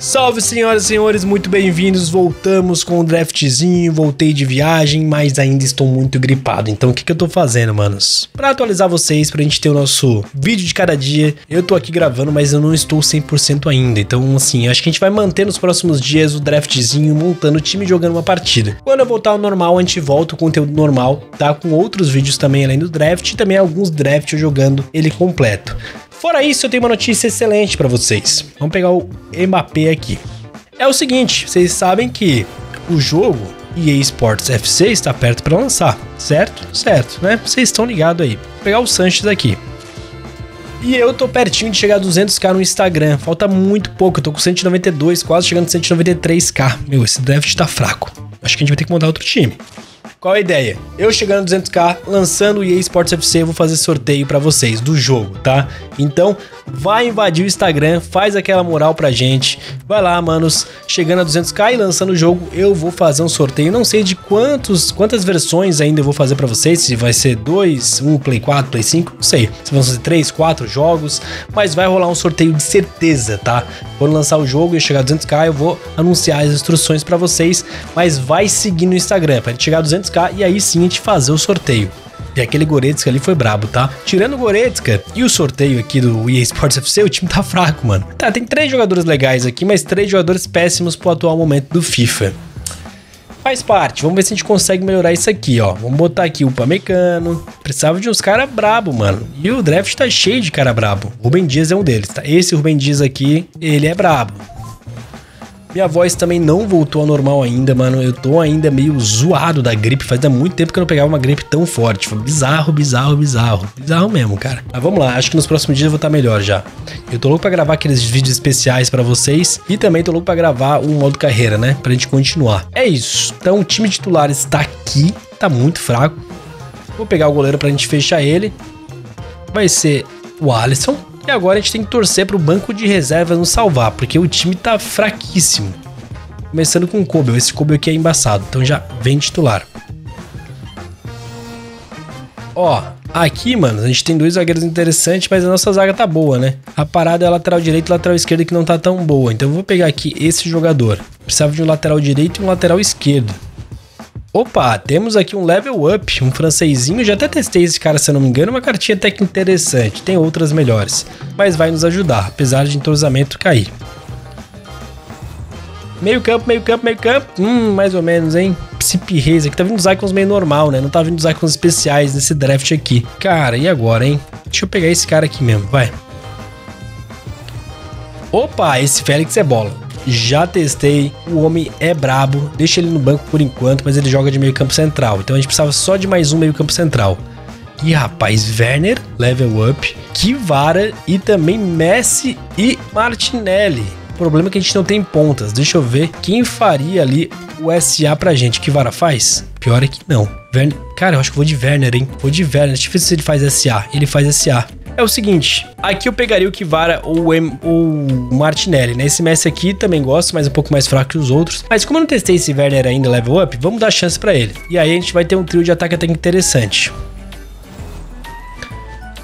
Salve, senhoras e senhores, muito bem-vindos. Voltamos com o draftzinho, voltei de viagem, mas ainda estou muito gripado. Então o que eu tô fazendo, manos? Pra atualizar vocês, pra gente ter o nosso vídeo de cada dia, eu tô aqui gravando, mas eu não estou 100% ainda. Então assim, acho que a gente vai manter nos próximos dias o draftzinho, montando o time e jogando uma partida. Quando eu voltar ao normal, a gente volta o conteúdo normal, tá? Com outros vídeos também além do draft e também alguns drafts eu jogando ele completo. Fora isso, eu tenho uma notícia excelente pra vocês. Vamos pegar o Mbappé aqui. É o seguinte, vocês sabem que o jogo EA Sports FC está perto pra lançar, certo? Certo, né? Vocês estão ligados aí. Vou pegar o Sanches aqui. E eu tô pertinho de chegar a 200k no Instagram. Falta muito pouco, eu tô com 192, quase chegando a 193k. Meu, esse draft tá fraco. Acho que a gente vai ter que montar outro time. Qual a ideia? Eu chegando a 200k, lançando o EA Sports FC, eu vou fazer sorteio pra vocês do jogo, tá? Então, vai invadir o Instagram, faz aquela moral pra gente. Vai lá, manos, chegando a 200k e lançando o jogo, eu vou fazer um sorteio. Não sei de quantas versões ainda eu vou fazer pra vocês, se vai ser 2, 1, Play 4, Play 5, não sei. Se vão ser 3, 4 jogos, mas vai rolar um sorteio de certeza, tá? Quando lançar o jogo e eu chegar a 200k, eu vou anunciar as instruções pra vocês, mas vai seguir no Instagram, pra gente chegar a 200k. E aí sim a gente fazer o sorteio. E aquele Goretzka ali foi brabo, tá? Tirando o Goretzka e o sorteio aqui do EA Sports FC, o time tá fraco, mano. Tá, tem 3 jogadores legais aqui, mas 3 jogadores péssimos pro atual momento do FIFA. Faz parte, vamos ver se a gente consegue melhorar isso aqui, ó. Vamos botar aqui o Pamecano. Precisava de uns caras brabo, mano. E o draft tá cheio de cara brabo. O Rubens Dias é um deles, tá? Esse Rubens Dias aqui, ele é brabo. Minha voz também não voltou ao normal ainda, mano. Eu tô ainda meio zoado da gripe. Fazia muito tempo que eu não pegava uma gripe tão forte. Foi bizarro, bizarro, bizarro. Bizarro mesmo, cara. Mas vamos lá. Acho que nos próximos dias eu vou estar melhor já. Eu tô louco pra gravar aqueles vídeos especiais pra vocês. E também tô louco pra gravar o modo carreira, né? Pra gente continuar. É isso. Então o time titular está aqui. Tá muito fraco. Vou pegar o goleiro pra gente fechar ele. Vai ser o Alisson. E agora a gente tem que torcer para o banco de reservas nos salvar, porque o time tá fraquíssimo. Começando com o Kobel. Esse Kobel aqui é embaçado, então já vem titular. Ó, aqui, mano, a gente tem 2 zagueiros interessantes, mas a nossa zaga tá boa, né? A parada é a lateral direito e lateral esquerda que não tá tão boa. Então eu vou pegar aqui esse jogador. Precisava de um lateral direito e um lateral esquerdo. Opa, temos aqui um level up, um francesinho, já até testei esse cara, se eu não me engano, uma cartinha até que interessante, tem outras melhores, mas vai nos ajudar, apesar de entrosamento cair. Meio campo, meio campo, meio campo, mais ou menos, hein? Pires aqui, tá vindo os icons meio normal, né? Não tá vindo os icons especiais nesse draft aqui. Cara, e agora, hein? Deixa eu pegar esse cara aqui mesmo, vai. Opa, esse Félix é bola. Já testei, o homem é brabo, deixa ele no banco por enquanto, mas ele joga de meio campo central, então a gente precisava só de mais um meio campo central. E rapaz, Werner, level up, Kvara e também Messi e Martinelli. O problema é que a gente não tem pontas, deixa eu ver quem faria ali o SA pra gente, Kvara faz? Pior é que não. Werner, cara, eu acho que vou de Werner, hein, vou de Werner, deixa eu ver se ele faz SA, ele faz SA. É o seguinte, aqui eu pegaria o Kvara ou o Martinelli, né? Esse Messi aqui também gosto, mas é um pouco mais fraco que os outros. Mas como eu não testei esse Werner ainda level up, vamos dar chance pra ele. E aí a gente vai ter um trio de ataque até interessante.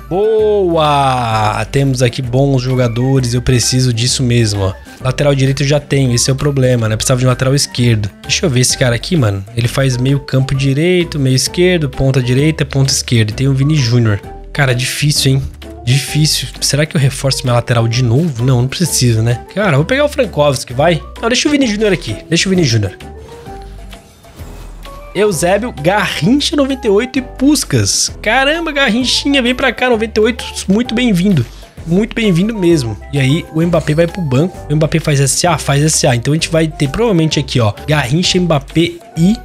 Boa! Temos aqui bons jogadores, eu preciso disso mesmo, ó. Lateral direito eu já tenho, esse é o problema, né? Precisava de um lateral esquerdo. Deixa eu ver esse cara aqui, mano. Ele faz meio campo direito, meio esquerdo, ponta direita, ponta esquerda. E tem o Vini Júnior. Cara, difícil, hein? Difícil. Será que eu reforço minha lateral de novo? Não, não preciso, né? Cara, vou pegar o Frankowski, vai. Não, deixa o Vini Júnior aqui. Deixa o Vini Júnior. Eusébio, Garrincha 98 e Puskas. Caramba, Garrinchinha, vem pra cá, 98. Muito bem-vindo. Muito bem-vindo mesmo. E aí, o Mbappé vai pro banco. O Mbappé faz SA, faz SA. Então a gente vai ter provavelmente aqui, ó, Garrincha, Mbappé e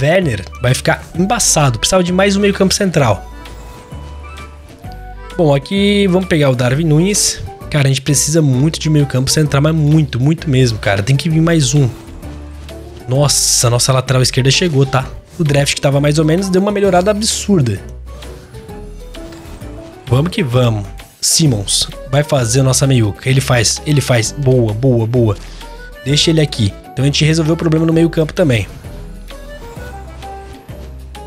Werner. Vai ficar embaçado. Precisava de mais um meio campo central. Bom, aqui vamos pegar o Darwin Nunes. Cara, a gente precisa muito de meio campo central, mas muito, muito mesmo, cara. Tem que vir mais um. Nossa, nossa lateral esquerda chegou, tá? O draft que tava mais ou menos deu uma melhorada absurda. Vamos que vamos. Simons vai fazer a nossa meiuca. Ele faz. Boa, boa, boa. Deixa ele aqui. Então a gente resolveu o problema no meio campo também.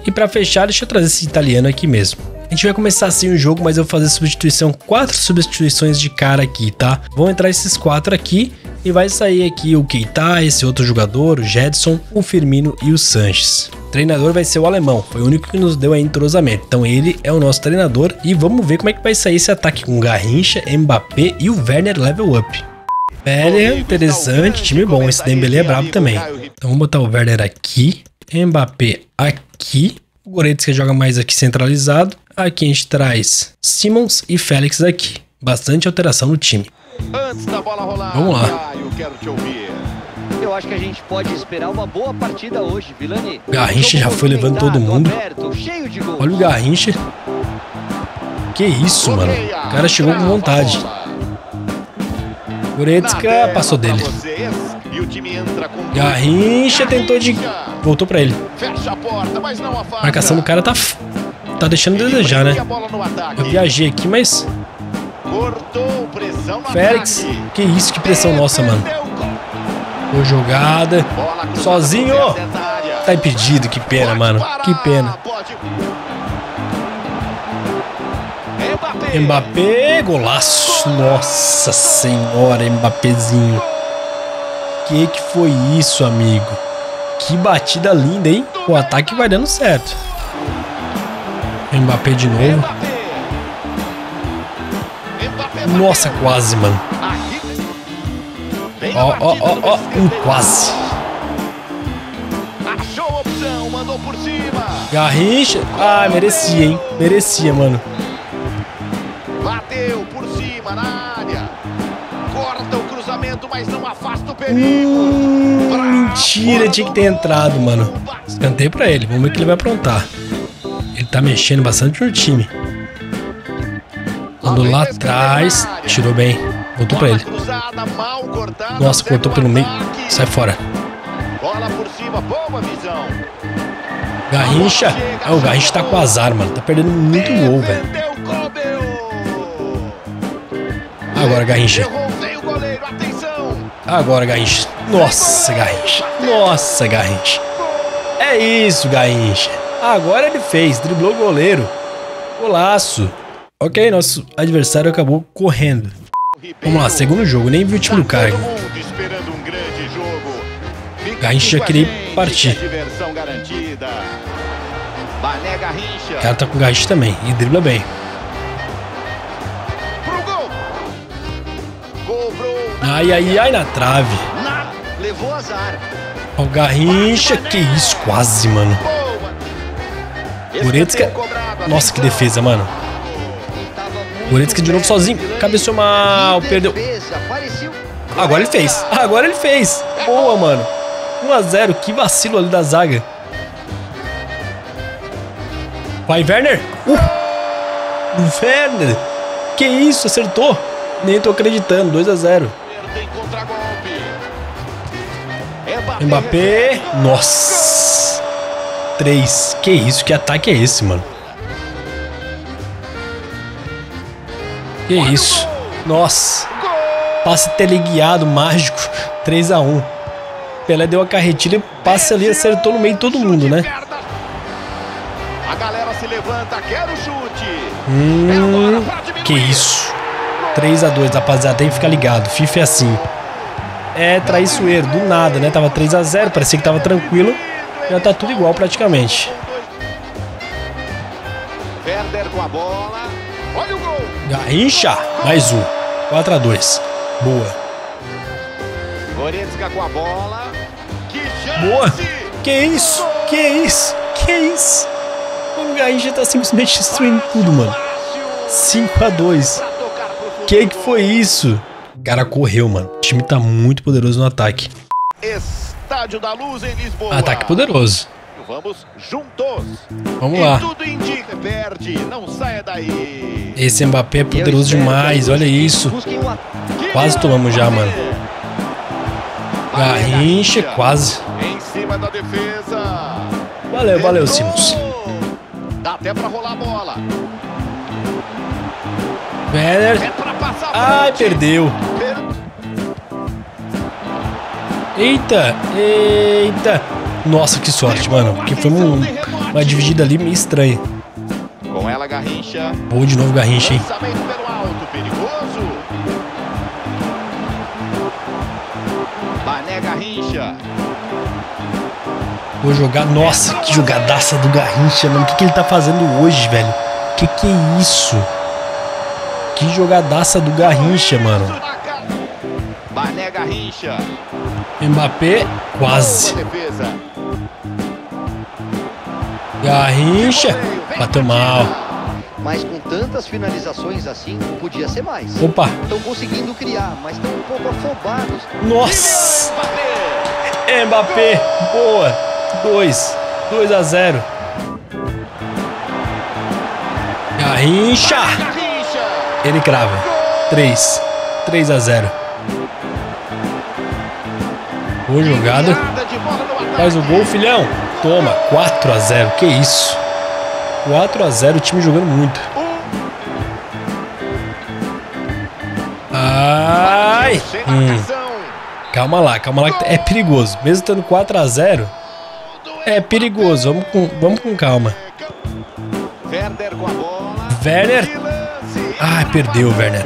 E pra fechar, deixa eu trazer esse italiano aqui mesmo. A gente vai começar assim o jogo, mas eu vou fazer substituição, 4 substituições de cara aqui, tá? Vão entrar esses 4 aqui E vai sair aqui o Keita, esse outro jogador, o Jedson, o Firmino e o Sanches. O treinador vai ser o alemão, foi o único que nos deu aí entrosamento, então ele é o nosso treinador. E vamos ver como é que vai sair esse ataque com Garrincha, Mbappé e o Werner level up. Werner, interessante, time bom, esse Dembélé é brabo também. Então vamos botar o Werner aqui, Mbappé aqui, o Goretzka joga mais aqui centralizado. Aqui a gente traz Simons e Félix aqui, bastante alteração no time. Antes da bola rolar, vamos lá. Eu quero te ouvir. Eu acho que a gente pode esperar uma boa partida hoje, Vilani. Garrincha já foi levando todo mundo. Aberto, cheio de gols. Olha o Garrincha. Que isso, mano. O cara chegou com vontade. Goretzka passou dele. Garrincha tentou de... Voltou pra ele. A marcação do cara tá deixando a desejar, né? Eu viajei aqui, mas... Félix, que isso, que pressão nossa, mano. Boa jogada. Sozinho. Tá impedido, que pena, mano. Que pena. Mbappé, golaço. Nossa senhora, Mbappézinho. Que foi isso, amigo? Que batida linda, hein? O ataque vai dando certo. Mbappé de novo. Nossa, quase, mano. Ó, ó, ó, ó, quase. Garrincha. Ah, merecia, hein? Merecia, mano. Bateu por cima na área. Corta o cruzamento, mas não afasta o perigo. Mentira, tinha que ter entrado, mano. Cantei pra ele, vamos ver o que ele vai aprontar. Ele tá mexendo bastante no time. Andou lá atrás, tirou bem, voltou pra ele. Nossa, cortou pelo meio, sai fora. Garrincha, ah, o Garrincha tá com azar, mano, tá perdendo muito gol, velho. Agora, Garrincha. Agora, Garrincha. Nossa, Garrincha. Nossa, Garrincha. É isso, Garrincha. Agora ele fez, driblou o goleiro. Golaço. Ok, nosso adversário acabou correndo. Vamos lá, segundo jogo, nem vi o time do cara. Garrincha queria partir. O cara tá com o Garrincha também e dribla bem. Ai, ai, ai, na trave. O Garrincha, que isso, quase, mano. Goretzka, nossa, que defesa, mano. Goretzka de novo sozinho, cabeceou mal, perdeu. Agora ele fez, agora ele fez. Boa, mano. 1 a 0, que vacilo ali da zaga. Vai, Werner. Werner. Que isso, acertou. Nem tô acreditando, 2 a 0. Mbappé. Nossa. 3. Que isso, que ataque é esse, mano. Que isso. Nossa. Passe teleguiado, mágico. 3 a 1. Pelé deu a carretilha, passe ali, acertou no meio de todo mundo, né? Que isso. 3 a 2, rapaziada. Tem que ficar ligado. FIFA é assim. É traiçoeiro, do nada, né? Tava 3 a 0, parecia que tava tranquilo. Já tá tudo igual praticamente. Werner com a bola. Olha o gol. Garrincha, mais um. 4 a 2. Boa. Goretzka com a bola. Que chance. Boa. Que isso? Que isso? Que isso? O Garrincha tá simplesmente destruindo tudo, mano. 5 a 2. Que foi isso? O cara correu, mano. O time tá muito poderoso no ataque. Estádio da Luz em Lisboa. Ataque poderoso. Vamos juntos. Vamos lá. Tudo indica, perde, não saia daí. Esse Mbappé é poderoso demais, olha isso. Quase tomamos já, mano. Garrincha, quase. Em cima da defesa. Valeu, valeu, Simons. Dá até pra rolar a bola. Werner. Ai, perdeu. Eita, eita. Nossa, que sorte, mano. Porque foi uma dividida ali meio estranha. Com ela, Garrincha. Boa de novo, Garrincha, hein? Banega, Garrincha. Vou jogar. Nossa, que jogadaça do Garrincha, mano. O que, que ele tá fazendo hoje, velho? Que é isso? Que jogadaça do Garrincha, mano. Banega, Garrincha. Mbappé, quase. Garrincha, bateu mal. Mas com tantas finalizações assim, não podia ser mais. Opa. Estão conseguindo criar, mas estão um pouco afobados. Nossa. Mbappé, boa. 2 a 0. Garrincha. Ele crava. 3 a 0. Boa jogada. Faz o gol, filhão. Toma, 4 a 0. Que isso? 4 a 0, o time jogando muito. Ai. Calma lá, é perigoso. Mesmo estando 4 a 0, é perigoso. Vamos com calma. Werner. Ah, perdeu o Werner.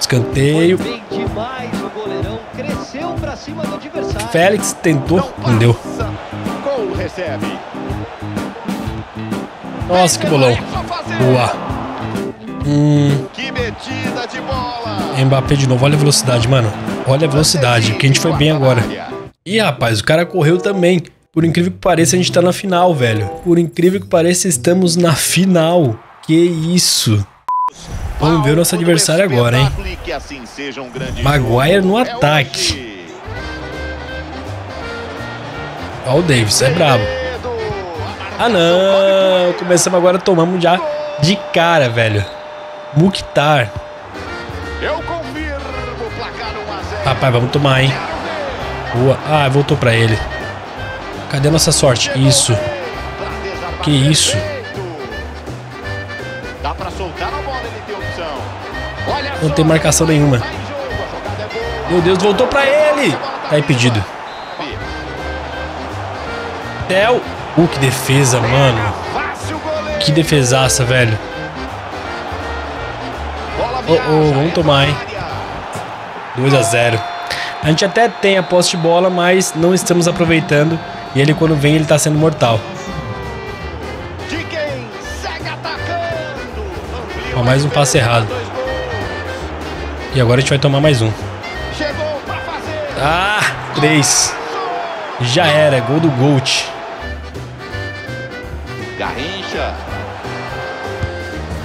Escanteio. Félix tentou, não deu. Nossa, que bolão. Boa. Mbappé de novo. Olha a velocidade, mano. Olha a velocidade, porque a gente foi bem agora. Ih, rapaz, o cara correu também. Por incrível que pareça, a gente tá na final, velho. Por incrível que pareça, estamos na final. Que isso. Vamos ver o nosso adversário agora, hein. Maguire no ataque. Ó, o Davis, é brabo. Ah, não. Começamos agora, tomamos já de cara, velho. Mukhtar. Rapaz, vamos tomar, hein. Boa. Ah, voltou pra ele. Cadê a nossa sorte? Isso. Que isso? Não tem marcação nenhuma. Meu Deus, voltou pra ele. Tá impedido. Theo. Que defesa, mano. Que defesaça, velho. Vamos tomar, hein. 2 a 0. A gente até tem a posse de bola, mas não estamos aproveitando. E ele, quando vem, ele tá sendo mortal. Ó, mais um passe errado. E agora a gente vai tomar mais um. Ah, 3. Já era, gol do Goldi.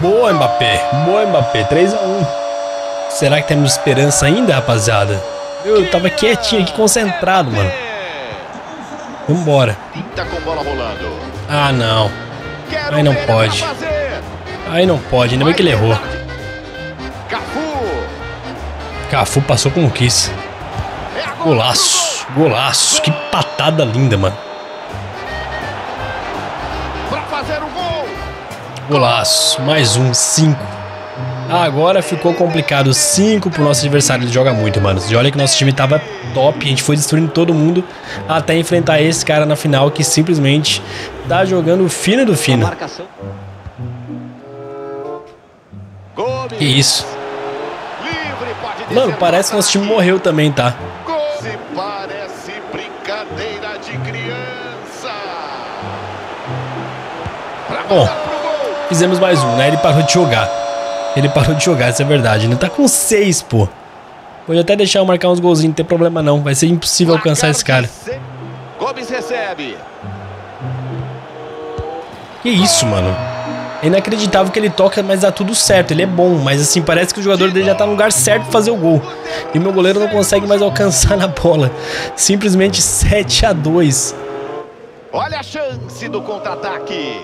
Boa, Mbappé. Boa, Mbappé. 3 a 1. Será que temos esperança ainda, rapaziada? Eu tava quietinho aqui, concentrado, mano. Vambora. Ah, não. Aí não pode. Aí não pode. Ainda bem que ele errou. Cafu passou com o Kiss. Golaço. Golaço. Que patada linda, mano. Golaço. Mais um. 5. Agora ficou complicado. 5 pro nosso adversário. Ele joga muito, mano. E olha que nosso time tava top. A gente foi destruindo todo mundo até enfrentar esse cara na final, que simplesmente tá jogando fino do fino. Que isso. Mano, parece que nosso time morreu também, tá? Bom, fizemos mais um, né? Ele parou de jogar. Ele parou de jogar, isso é verdade. Ele tá com 6, pô. Pode até deixar eu marcar uns golzinhos, não tem problema não. Vai ser impossível alcançar esse cara. Que isso, mano. É inacreditável que ele toca, mas dá tudo certo. Ele é bom, mas assim, parece que o jogador dele já tá no lugar certo pra fazer o gol. E meu goleiro não consegue mais alcançar na bola. Simplesmente 7 a 2. Olha a chance do contra-ataque.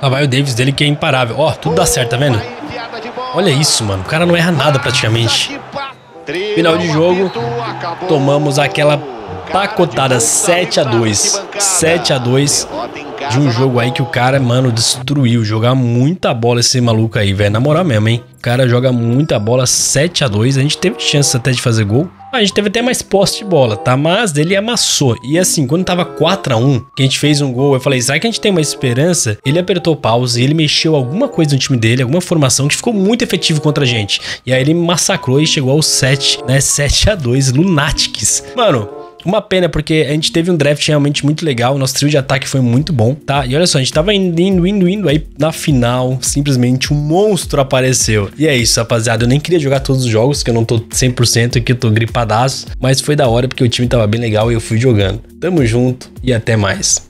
Ah, vai o Davis dele, que é imparável. Ó, tudo dá certo, tá vendo? Olha isso, mano. O cara não erra nada praticamente. Final de jogo. Tomamos aquela pacotada. 7 a 2. 7 a 2. De um jogo aí que o cara, mano, destruiu. Jogar muita bola esse maluco aí, velho. Na moral mesmo, hein? cara joga muita bola, 7-2. A gente teve chance até de fazer gol. A gente teve até mais posse de bola, tá? Mas ele amassou. E assim, quando tava 4-1, que a gente fez um gol, eu falei, será que a gente tem uma esperança? Ele apertou pause, ele mexeu alguma coisa no time dele, alguma formação que ficou muito efetivo contra a gente. E aí ele massacrou e chegou aos 7, né? 7-2, Lunatics. Mano, uma pena, porque a gente teve um draft realmente muito legal, o nosso trio de ataque foi muito bom, tá? E olha só, a gente tava indo, aí na final, simplesmente um monstro apareceu. E é isso, rapaziada, eu nem queria jogar todos os jogos, que eu não tô 100%, que eu tô gripadaço, mas foi da hora, porque o time tava bem legal e eu fui jogando. Tamo junto e até mais.